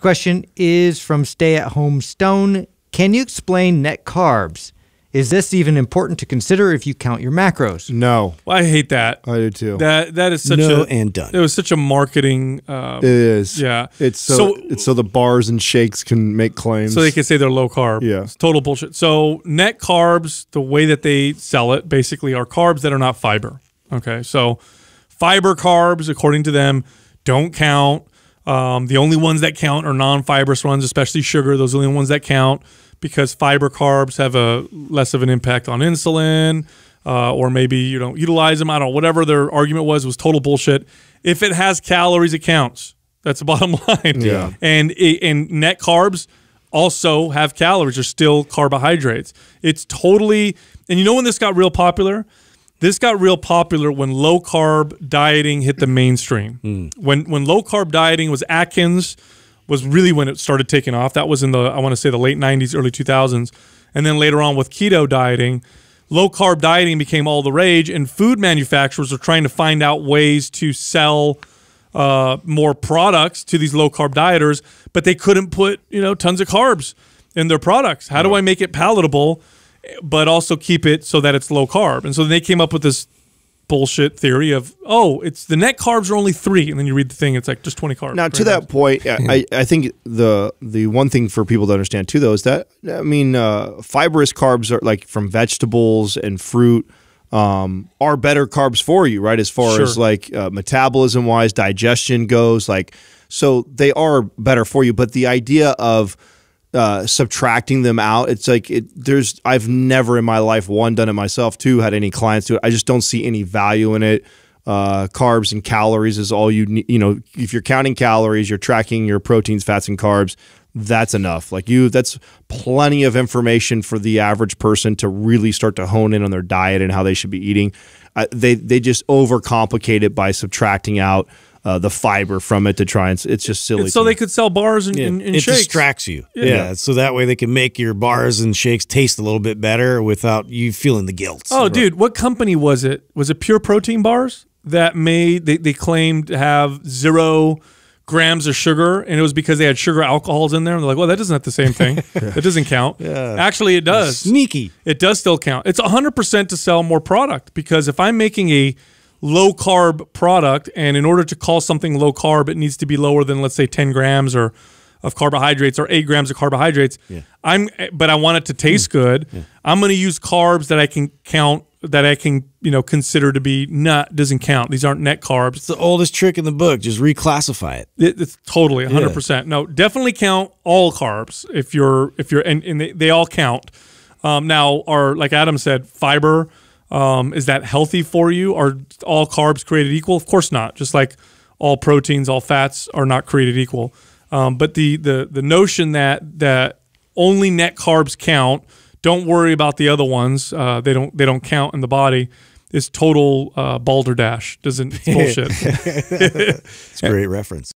Question is from Stay at Home Stone. Can you explain net carbs? Is this even important to consider if you count your macros? No. Well, I hate that. I do too. That is such no a and done. It was such a marketing. It is. Yeah. It's so the bars and shakes can make claims. So they can say they're low carb. Yeah. It's total bullshit. So net carbs, the way that they sell it, basically are carbs that are not fiber. Okay. So fiber carbs, according to them, don't count. The only ones that count are non-fibrous ones, especially sugar. Those are the only ones that count, because fiber carbs have a less of an impact on insulin, or maybe you don't utilize them. I don't know. Whatever their argument was total bullshit. If it has calories, it counts. That's the bottom line. Yeah. And net carbs also have calories. They're still carbohydrates. It's totally – and you know when this got real popular? This got real popular when low-carb dieting hit the mainstream. Mm. When low-carb dieting was Atkins – was really when it started taking off. That was in the, I want to say, the late 90s, early 2000s. And then later on with keto dieting, low-carb dieting became all the rage, and food manufacturers are trying to find out ways to sell more products to these low-carb dieters, but they couldn't put, you know, tons of carbs in their products. How do I make it palatable, but also keep it so that it's low-carb? And so they came up with this bullshit theory of, oh, it's the net carbs are only 3, and then you read the thing, it's like just 20 carbs. Now, to that point, I think the one thing for people to understand too, though, is that fibrous carbs are like from vegetables and fruit are better carbs for you, right? As far as like metabolism wise, digestion goes, like so they are better for you. But the idea of subtracting them out, it's like I've never in my life, one, done it myself, two, had any clients do it. I just don't see any value in it. Carbs and calories is all you need. You know, if you're counting calories, you're tracking your proteins, fats, and carbs, that's enough. Like that's plenty of information for the average person to really start to hone in on their diet and how they should be eating. They just overcomplicate it by subtracting out the fiber from it to try and it's just silly. So they could sell bars and shakes. It distracts you. Yeah. So that way they can make your bars and shakes taste a little bit better without you feeling the guilt. Oh, right. Dude, what company was it? Was it Pure Protein Bars that made, they claimed to have 0 grams of sugar, and it was because they had sugar alcohols in there. And they're like, well, that doesn't have the same thing. That doesn't count. Yeah. Actually, it does. It's sneaky. It does still count. It's 100% to sell more product, because if I'm making a low-carb product, and in order to call something low-carb, it needs to be lower than, let's say, 10 grams of carbohydrates or 8 grams of carbohydrates, but I want it to taste good, I'm going to use carbs that I can count, that I can consider to be doesn't count. These aren't net carbs. It's the oldest trick in the book. Just reclassify it. It's totally 100%. Yeah. No, definitely count all carbs if you're, and they all count. Now, like Adam said, fiber, is that healthy for you? Are all carbs created equal? Of course not. Just like all proteins, all fats are not created equal. But the notion that only net carbs count, don't worry about the other ones. They don't count in the body. It's total balderdash. It's bullshit. It's a great reference.